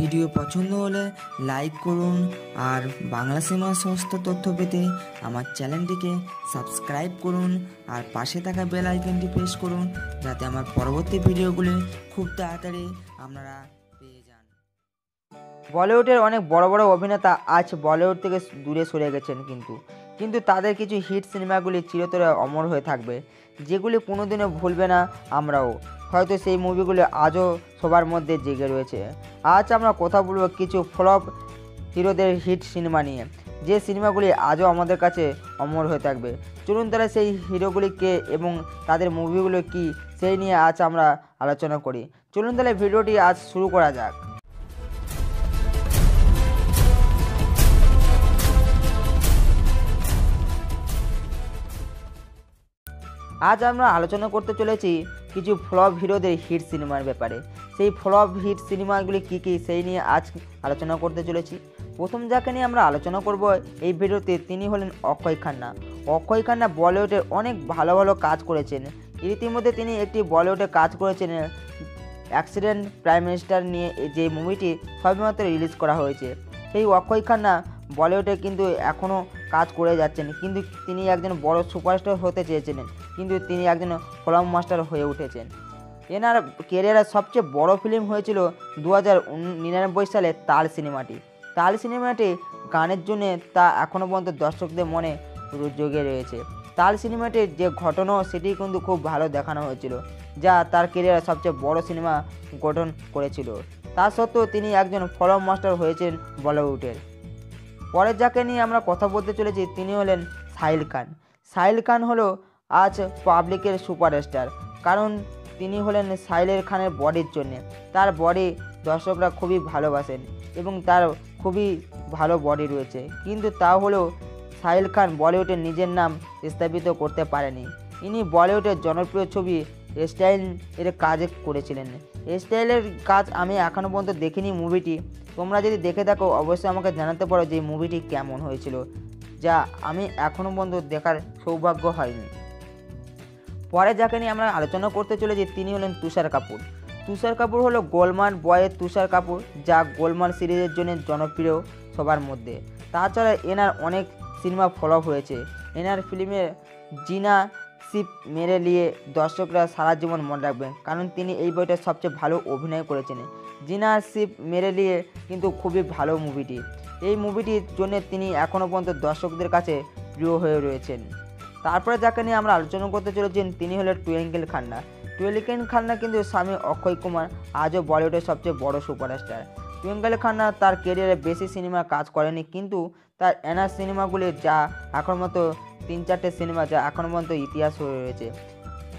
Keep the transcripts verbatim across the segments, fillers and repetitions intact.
Video পছন্দ হলে like করুন আর বাংলা সিনেমার সমস্ত তথ্য পেতে আমার চ্যানেলটিকে সাবস্ক্রাইব করুন আর পাশে থাকা বেল আইকনটি প্রেস করুন যাতে আমার পরবর্তী ভিডিওগুলি খুব তাড়াতাড়ি আপনারা পেয়ে যান। বলিউডের অনেক বড় বড় অভিনেতা আজ বলিউড থেকে দূরে সরে গেছেন কিন্তু কিন্তু তাদের কিছু হিট সিনেমাগুলি চিরতরে অমর হয়ে থাকবে যেগুলি কোনোদিনও ভুলবে না আমরাও। হয়তো সেই মুভিগুলো আজও সবার মধ্যে জেগে রয়েছে। আজ আমরা কথা বলব কিছু ফ্লপ হিরোদের হিট সিনেমা নিয়ে, যে সিনেমাগুলি আজও আমাদের কাছে অমর হয়ে থাকবে। চলুন তারা সেই হিরোগুলি কে এবং তাদের মুভিগুলো কি সেই নিয়ে আজ আমরা আলোচনা করি। চলুন তাহলে ভিডিওটি আজ শুরু করা যাক। আজ আমরা আলোচনা করতে চলেছি কিছু ফ্লপ হিরোদের হিট সিনেমার ব্যাপারে। সেই ফ্লপ হিট সিনেমাগুলি কী কী সেই নিয়ে আজ আলোচনা করতে চলেছি। প্রথম যাকে নিয়ে আমরা আলোচনা করব এই ভিডিওতে তিনি হলেন অক্ষয় খান্না। অক্ষয় খান্না বলিউডে অনেক ভালো ভালো কাজ করেছেন। ইতিমধ্যে তিনি একটি বলিউডে কাজ করেছেন অ্যাক্সিডেন্ট প্রাইম মিনিস্টার নিয়ে, যে মুভিটি সবেমাত্র রিলিজ করা হয়েছে। সেই অক্ষয় খান্না বলিউডে কিন্তু এখনও কাজ করে যাচ্ছেন, কিন্তু তিনি একজন বড় সুপারস্টার হতে চেয়েছিলেন, কিন্তু তিনি একজন ফ্লপ মাস্টার হয়ে উঠেছেন। এনার ক্যারিয়ারের সবচেয়ে বড় ফিল্ম হয়েছিল দু হাজার নিরানব্বই সালে তাল সিনেমাটি। তাল সিনেমাটি গানের জন্য তা এখনও পর্যন্ত দর্শকদের মনে জেগে রয়েছে। তাল সিনেমাটির যে ঘটনা সেটি কিন্তু খুব ভালো দেখানো হয়েছিল, যা তার ক্যারিয়ারের সবচেয়ে বড় সিনেমা গঠন করেছিল। তা সত্ত্বেও তিনি একজন ফ্লপ মাস্টার হয়েছেন বলিউডের। পরের যাকে নিয়ে আমরা কথা বলতে চলেছি তিনি হলেন সাহিল খান। সাহিল খান হলো আজ পাবলিকের সুপারস্টার, কারণ তিনি হলেন সাহিল খানের বডির জন্যে। তার বডি দর্শকরা খুবই ভালোবাসেন এবং তার খুবই ভালো বডি রয়েছে, কিন্তু তা হলেও সাহিল খান বলিউডে নিজের নাম স্থাপিত করতে পারেনি। ইনি বলিউডের জনপ্রিয় ছবি স্টাইল এর কাজ করেছিলেন। স্টাইলের কাজ আমি এখনও পর্যন্ত দেখিনি মুভিটি। তোমরা যদি দেখে থাকো অবশ্যই আমাকে জানাতে পারো যে মুভিটি কেমন হয়েছিল, যা আমি এখনও পর্যন্ত দেখার সৌভাগ্য হয়নি। পরে যাকে নিয়ে আমরা আলোচনা করতে চলেছি তিনি হলেন তূসর কপুর। তূসর কপুর হলো গোলমাল বয়ের তূসর কপুর, যা গোলমাল সিরিজের জন্য জনপ্রিয় সবার মধ্যে। তাছাড়া এনার অনেক সিনেমা ফ্লপ হয়েছে। এনার ফিল্মের জিনা সিপ মেরে নিয়ে দর্শকরা সারা জীবন মনে রাখবেন, কারণ তিনি এই বইটা সবচেয়ে ভালো অভিনয় করেছেন। জিনা সিপ মেরে নিয়ে কিন্তু খুবই ভালো মুভিটি। এই মুভিটির জন্য তিনি এখনও পর্যন্ত দর্শকদের কাছে প্রিয় হয়ে রয়েছেন। তারপরে যাকে নিয়ে আমরা আলোচনা করতে চলেছেন তিনি হলেন টুইঙ্কল খন্না। টুইঙ্কল খন্না কিন্তু স্বামী অক্ষয় কুমার আজও বলিউডের সবচেয়ে বড় সুপারস্টার। টুইঙ্কল খন্না তার ক্যারিয়ারে বেশি সিনেমা কাজ করেনি, কিন্তু তার এনার সিনেমাগুলি যা এখন মতো তিন চারটে সিনেমা যা এখন পর্যন্ত ইতিহাস হয়ে রয়েছে।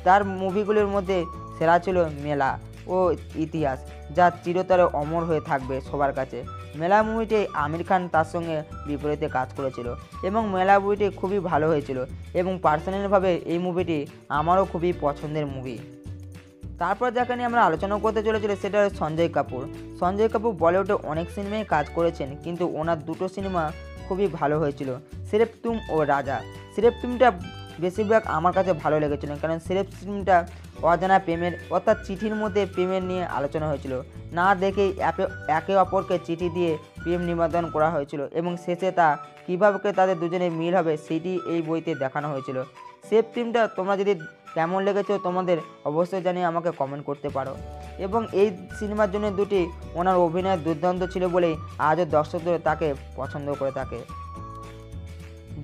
তার মুভিগুলির মধ্যে সেরা ছিল মেলা ও ইতিহাস, যা চিরতরে অমর হয়ে থাকবে সবার কাছে। মেলা মুভিটি আমির খান তার সঙ্গে বিপরীতে কাজ করেছিল এবং মেলা মুভিটি খুবই ভালো হয়েছিল এবং পার্সোনালভাবে এই মুভিটি আমারও খুবই পছন্দের মুভি। তারপর যাকে নিয়ে আমরা আলোচনা করতে চলেছিল সেটা সঞ্জয় কপুর। সঞ্জয় কপুর বলিউডে অনেক সিনেমায় কাজ করেছেন, কিন্তু ওনার দুটো সিনেমা খুবই ভালো হয়েছিল, সিরেফ তুম ও রাজা। সিরেফ তুমটা বেশিরভাগ আমার কাছে ভালো লেগেছিল, কারণ সিরেফ তুমটা অজানা প্রেমের অর্থাৎ চিঠির মধ্যে প্রেমের নিয়ে আলোচনা হয়েছিল। না দেখেই একে অপরকে চিঠি দিয়ে প্রেম নিবেদন করা হয়েছিল এবং শেষে তা কীভাবে তাদের দুজনে মিল হবে সেটি এই বইতে দেখানো হয়েছিল। সিরেফ তুমটা তোমরা যদি কেমন লেগেছো তোমাদের অবশ্যই জানিয়ে আমাকে কমেন্ট করতে পারো। এবং এই সিনেমার জন্য দুটি ওনার অভিনয় দুর্দান্ত ছিল বলেই আজও দর্শকদের তাকে পছন্দ করে থাকে।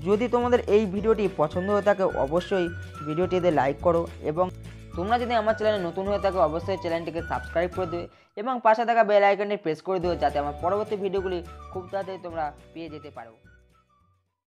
যদি তোমাদের এই ভিডিওটি পছন্দ হয়ে থাকে অবশ্যই ভিডিওটিতে লাইক করো এবং তোমরা যদি আমার চ্যানেলে নতুন হয়ে থাকো অবশ্যই চ্যানেলটিকে সাবস্ক্রাইব করে দেবে এবং পাশে থাকা বেল আইকনটি প্রেস করে দিও যাতে আমার পরবর্তী ভিডিওগুলি খুব তাড়াতাড়ি তোমরা পেয়ে যেতে পারো।